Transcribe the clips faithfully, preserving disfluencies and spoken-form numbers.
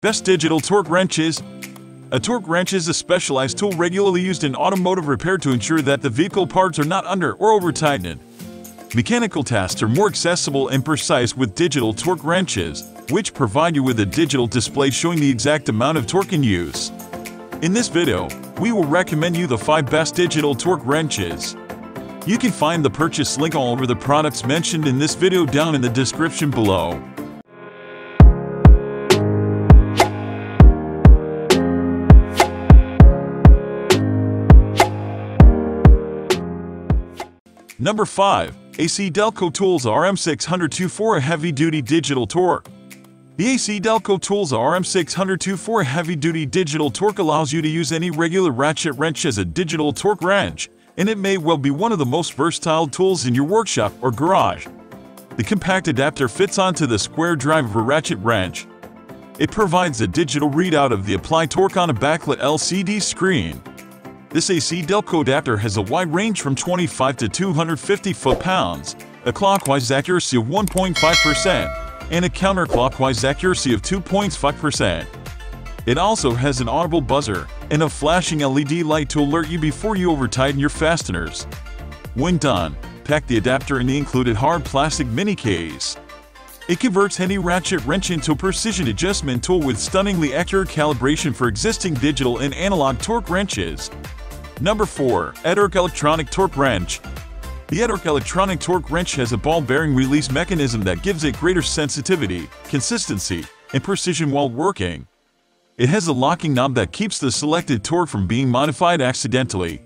Best digital torque wrenches. A torque wrench is a specialized tool regularly used in automotive repair to ensure that the vehicle parts are not under or over-tightened. Mechanical tasks are more accessible and precise with digital torque wrenches, which provide you with a digital display showing the exact amount of torque in use. In this video, we will recommend you the five best digital torque wrenches. You can find the purchase link all over the products mentioned in this video down in the description below. Number five. ACDelco Tools A R M six oh two dash four A Heavy Duty Digital Torque. The ACDelco Tools A R M six oh two dash four A Heavy Duty Digital Torque allows you to use any regular ratchet wrench as a digital torque wrench, and it may well be one of the most versatile tools in your workshop or garage. The compact adapter fits onto the square drive of a ratchet wrench. It provides a digital readout of the applied torque on a backlit L C D screen. This ACDelco adapter has a wide range from twenty-five to two hundred fifty foot-pounds, a clockwise accuracy of one point five percent, and a counterclockwise accuracy of two point five percent. It also has an audible buzzer and a flashing L E D light to alert you before you over-tighten your fasteners. When done, pack the adapter in the included hard plastic mini case. It converts any ratchet wrench into a precision adjustment tool with stunningly accurate calibration for existing digital and analog torque wrenches. Number four. ETORK Electronic Torque Wrench. The ETORK Electronic Torque Wrench has a ball bearing release mechanism that gives it greater sensitivity, consistency, and precision while working. It has a locking knob that keeps the selected torque from being modified accidentally.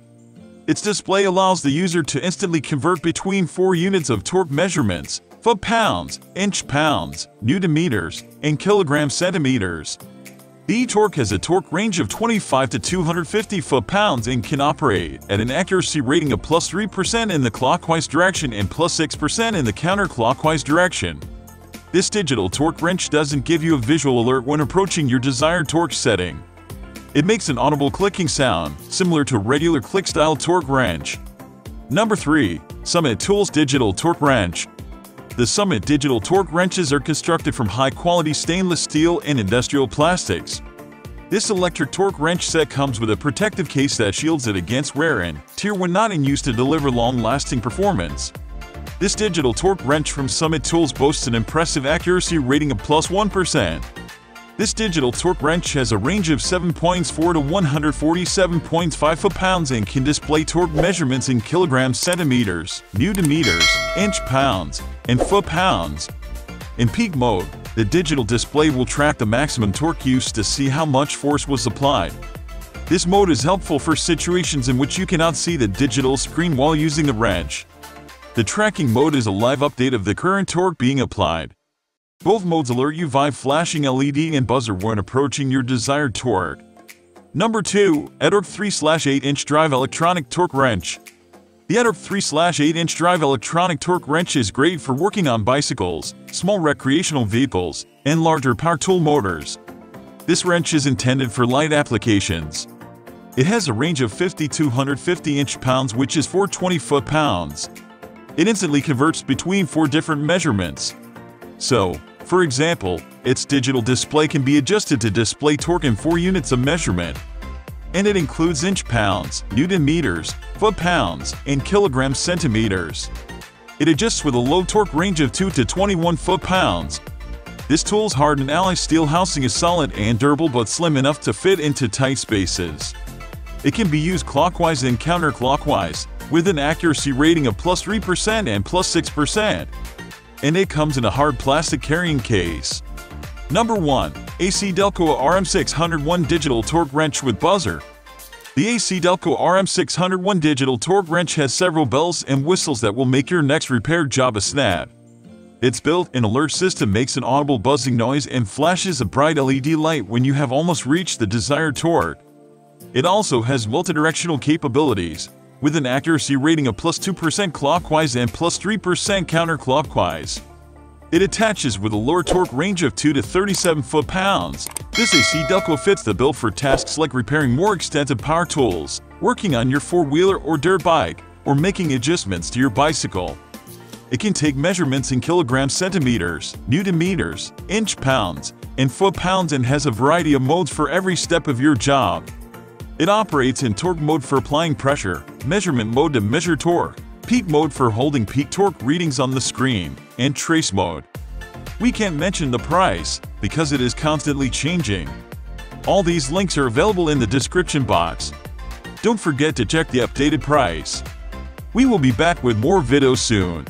Its display allows the user to instantly convert between four units of torque measurements: foot-pounds, inch-pounds, newton-meters, and kilogram-centimeters. The ETORK has a torque range of twenty-five to two hundred fifty foot-pounds and can operate at an accuracy rating of plus three percent in the clockwise direction and plus six percent in the counterclockwise direction. This digital torque wrench doesn't give you a visual alert when approaching your desired torque setting. It makes an audible clicking sound, similar to regular click-style torque wrench. Number three. Summit Tools Digital Torque Wrench. The Summit digital torque wrenches are constructed from high-quality stainless steel and industrial plastics. This electric torque wrench set comes with a protective case that shields it against wear and tear when not in use to deliver long-lasting performance. This digital torque wrench from Summit Tools boasts an impressive accuracy rating of plus one percent. This digital torque wrench has a range of seven point four to one hundred forty-seven point five foot-pounds and can display torque measurements in kilograms-centimeters, newton-meters, inch-pounds, and foot-pounds. In peak mode, the digital display will track the maximum torque used to see how much force was applied. This mode is helpful for situations in which you cannot see the digital screen while using the wrench. The tracking mode is a live update of the current torque being applied. Both modes alert you via flashing L E D and buzzer when approaching your desired torque. Number two. ETORK three eight inch Drive Electronic Torque Wrench. The ETORK three eight inch Drive Electronic Torque Wrench is great for working on bicycles, small recreational vehicles, and larger power tool motors. This wrench is intended for light applications. It has a range of fifty to two hundred fifty inch-pounds, which is four hundred twenty foot-pounds. It instantly converts between four different measurements. So, for example, its digital display can be adjusted to display torque in four units of measurement. And it includes inch-pounds, newton-meters, foot-pounds, and kilogram-centimeters. It adjusts with a low torque range of two to twenty-one foot-pounds. This tool's hardened alloy steel housing is solid and durable but slim enough to fit into tight spaces. It can be used clockwise and counterclockwise, with an accuracy rating of plus three percent and plus six percent. And it comes in a hard plastic carrying case. Number one. ACDelco A R M six oh one Digital Torque Wrench with Buzzer. The ACDelco A R M six oh one Digital Torque Wrench has several bells and whistles that will make your next repair job a snap. Its built-in alert system makes an audible buzzing noise and flashes a bright L E D light when you have almost reached the desired torque. It also has multidirectional capabilities, with an accuracy rating of plus two percent clockwise and plus three percent counterclockwise. It attaches with a lower torque range of two to thirty-seven foot-pounds. This ACDelco fits the bill for tasks like repairing more extensive power tools, working on your four-wheeler or dirt bike, or making adjustments to your bicycle. It can take measurements in kilograms, centimeters, newton meters, inch pounds, and foot pounds, and has a variety of modes for every step of your job. It operates in torque mode for applying pressure, measurement mode to measure torque, peak mode for holding peak torque readings on the screen, and trace mode. We can't mention the price because it is constantly changing. All these links are available in the description box. Don't forget to check the updated price. We will be back with more videos soon.